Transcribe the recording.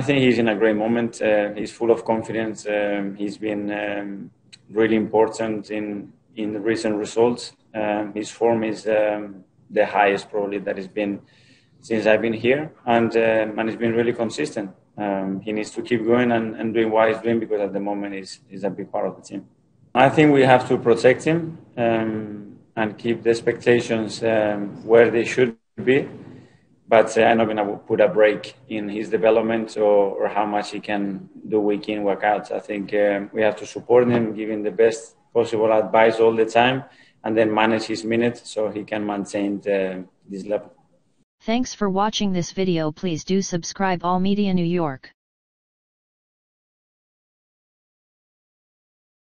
I think he's in a great moment. He's full of confidence. He's been really important in the recent results. His form is the highest probably that has been since I've been here, and it's been really consistent. He needs to keep going and doing what he's doing, because at the moment he's a big part of the team. I think we have to protect him and keep the expectations where they should be, but I'm not going to put a break in his development or how much he can do week in, week out. I think we have to support him, give him the best possible advice all the time, and then manage his minutes so he can maintain this level. Thanks for watching this video. Please do subscribe. All Media New York.